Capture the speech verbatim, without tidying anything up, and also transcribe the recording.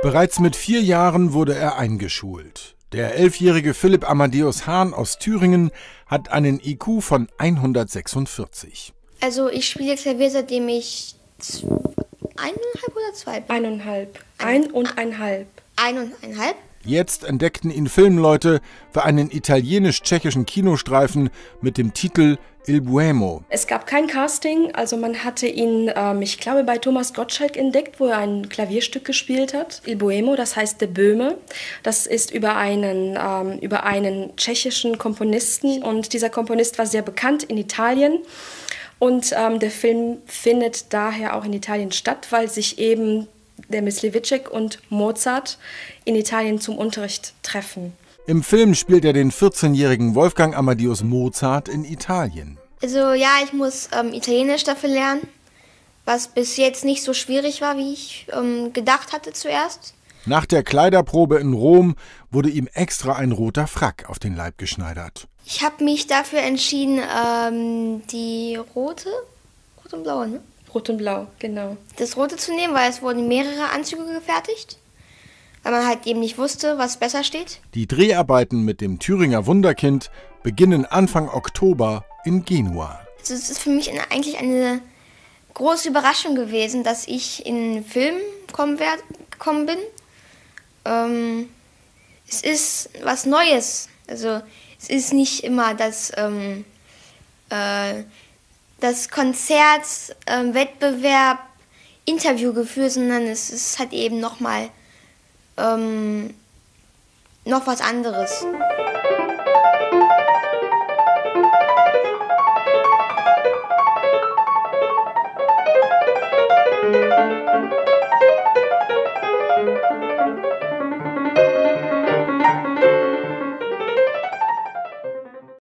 Bereits mit vier Jahren wurde er eingeschult. Der elfjährige Philipp Amadeus Hahn aus Thüringen hat einen I Q von hundertsechsundvierzig. Also ich spiele Klavier, seitdem ich eineinhalb oder zwei bin. Eineinhalb. Ein und einhalb. Ein und einhalb? Jetzt entdeckten ihn Filmleute für einen italienisch-tschechischen Kinostreifen mit dem Titel Il Boemo. Es gab kein Casting, also man hatte ihn, ähm, ich glaube, bei Thomas Gottschalk entdeckt, wo er ein Klavierstück gespielt hat. Il Boemo, das heißt der Böhme. Das ist über einen, ähm, über einen tschechischen Komponisten, und dieser Komponist war sehr bekannt in Italien. Und ähm, der Film findet daher auch in Italien statt, weil sich eben der Misliwitschek und Mozart in Italien zum Unterricht treffen. Im Film spielt er den vierzehnjährigen Wolfgang Amadeus Mozart in Italien. Also ja, ich muss ähm, Italienisch dafür lernen, was bis jetzt nicht so schwierig war, wie ich ähm, gedacht hatte zuerst. Nach der Kleiderprobe in Rom wurde ihm extra ein roter Frack auf den Leib geschneidert. Ich habe mich dafür entschieden, ähm, die rote, rot und blaue, ne? Rot und blau, genau. Das rote zu nehmen, weil es wurden mehrere Anzüge gefertigt, weil man halt eben nicht wusste, was besser steht. Die Dreharbeiten mit dem Thüringer Wunderkind beginnen Anfang Oktober in Genua. Also es ist für mich eine, eigentlich eine große Überraschung gewesen, dass ich in den Film kommen werd, gekommen bin. Ähm, es ist was Neues. Also es ist nicht immer das... Ähm, äh, das Konzert, äh, Wettbewerb, Interviewgefühl, sondern es ist halt eben nochmal ähm, noch was anderes.